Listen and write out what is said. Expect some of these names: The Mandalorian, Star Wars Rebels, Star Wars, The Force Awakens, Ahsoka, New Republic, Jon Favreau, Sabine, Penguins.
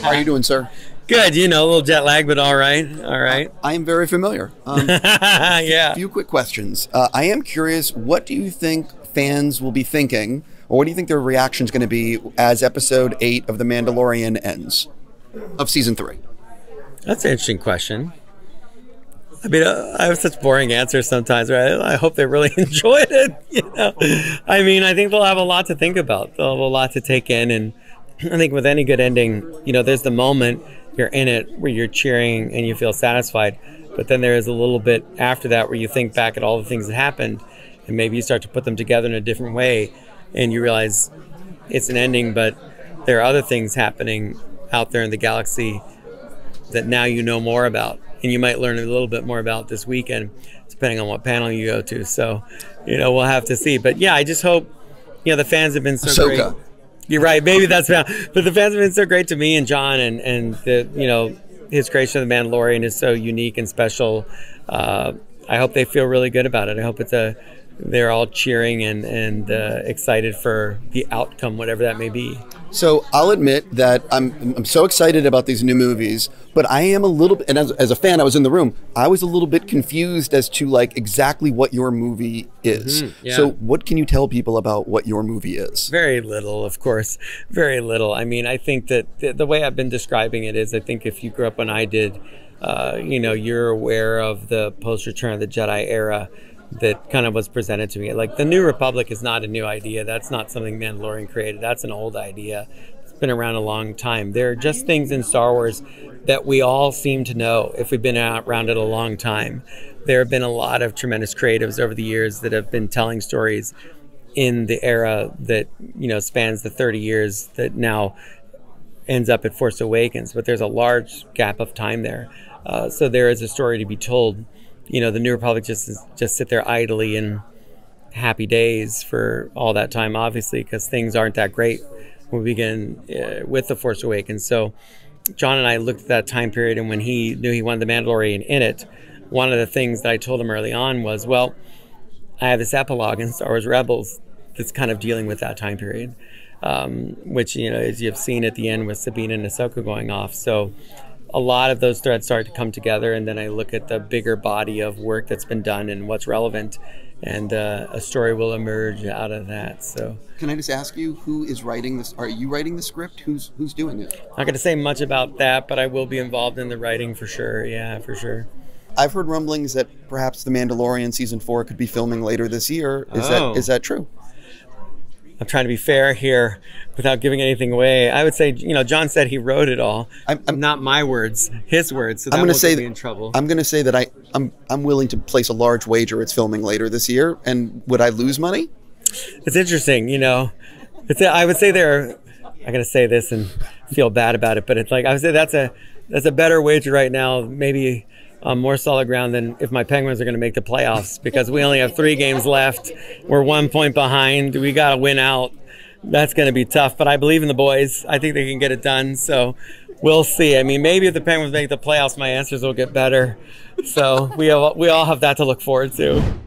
How are you doing, sir? Good, you know, a little jet lag, but all right, all right. I am very familiar. Yeah. A few quick questions. I am curious, what do you think fans will be thinking, or what do you think their reaction's going to be as episode 8 of The Mandalorian ends, of season 3? That's an interesting question. I mean, I have such boring answers sometimes, right? I hope they really enjoyed it, you know? I mean, I think they'll have a lot to think about. They'll have a lot to take in, and I think with any good ending, you know, there's the moment you're in it where you're cheering and you feel satisfied, but then there is a little bit after that where you think back at all the things that happened, and maybe you start to put them together in a different way, and you realize it's an ending, but there are other things happening out there in the galaxy that now you know more about, and you might learn a little bit more about this weekend, depending on what panel you go to. So, you know, we'll have to see. But yeah, I just hope, you know, the fans have been so Ahsoka. Great. You're right. Maybe that's about. But the fans have been so great to me and John, and the, you know, his creation of The Mandalorian is so unique and special. I hope they feel really good about it. I hope it's they're all cheering and excited for the outcome, whatever that may be. So I'll admit that I'm so excited about these new movies, but I am a little bit, and as a fan, I was in the room, I was a little bit confused as to like exactly what your movie is. Mm-hmm, yeah. So what can you tell people about what your movie is? Very little, of course, very little. I mean, I think that the way I've been describing it is, I think if you grew up when I did, you know, you're aware of the post-Return of the Jedi era that kind of was presented to me. Like, the New Republic is not a new idea. That's not something Mandalorian created. That's an old idea. It's been around a long time. There are just things in Star Wars that we all seem to know if we've been around it a long time. There have been a lot of tremendous creatives over the years that have been telling stories in the era that, you know, spans the 30 years that now ends up at Force Awakens, but there's a large gap of time there. So there is a story to be told. You know, the New Republic just sit there idly in happy days for all that time, obviously, because things aren't that great when we begin with The Force Awakens. So John and I looked at that time period, and when he knew he wanted The Mandalorian in it, one of the things that I told him early on was, well, I have this epilogue in Star Wars Rebels that's kind of dealing with that time period, which, you know, as you've seen at the end with Sabine and Ahsoka going off. So a lot of those threads start to come together, and then I look at the bigger body of work that's been done and what's relevant, and a story will emerge out of that. So can I just ask you, who is writing this? Are you writing the script? Who's doing it? I'm not going to say much about that, but I will be involved in the writing for sure. Yeah, for sure. I've heard rumblings that perhaps The Mandalorian season 4 could be filming later this year. Is that true? I'm trying to be fair here without giving anything away. I would say, you know, John said he wrote it all. Not my words, his words. So that I'm going to say that, in trouble. I'm going to say that I'm willing to place a large wager it's filming later this year. And would I lose money? It's interesting, you know. I would say I'm going to say this and feel bad about it, but it's like, I would say that's a better wager right now, maybe on more solid ground than if my Penguins are going to make the playoffs, because we only have 3 games left. We're 1 point behind. We got to win out. That's going to be tough, but I believe in the boys. I think they can get it done, so we'll see. I mean, maybe if the Penguins make the playoffs, my answers will get better. So we all have that to look forward to.